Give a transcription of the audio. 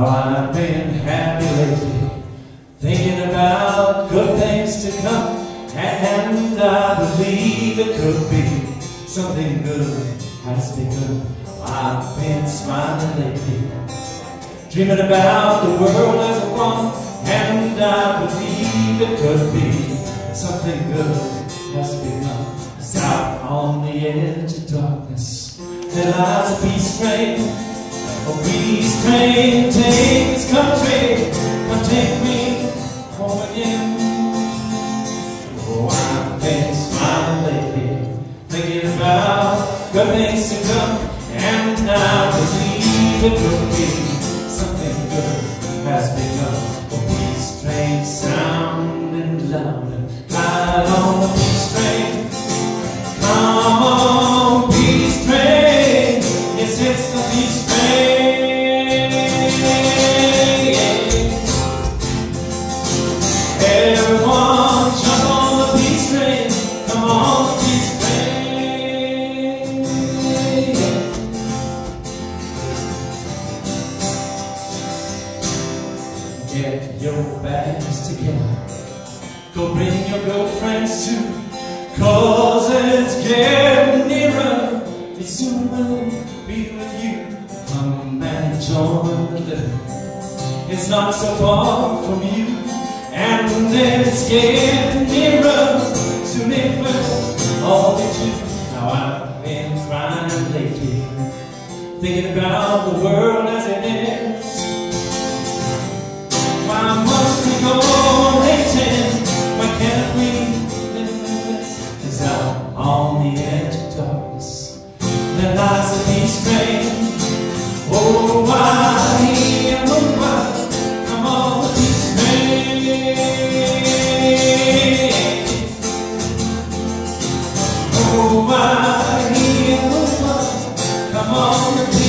Oh, I've been happy lately, thinking about good things to come, and I believe it could be something good has begun. I've been smiling lately, dreaming about the world as a one, and I believe it could be something good has begun. It's out on the edge of darkness, there lies a peace train. A peace train, take this country, come take me home again. Oh, I've been smiling lately, thinking about good things to come, and I believe it could be something good has begun. A peace train sounding louder, ride on the peace train. Come on, peace train, yes, it's the peace train. Get your bags together, go bring your girlfriends too, cause it's getting nearer, it soon will be with you. Come and join the love, it's not so far from you, and it's getting nearer, soon it will all be true. Now I've been crying lately, thinking about the world as it is. Why must we go waiting? Why can't we live in this? 'Cause out on the edge of darkness, there lies a peace train. Oh, why, oh, why, come on, the peace train. Oh, why, oh, why, come on, the peace train.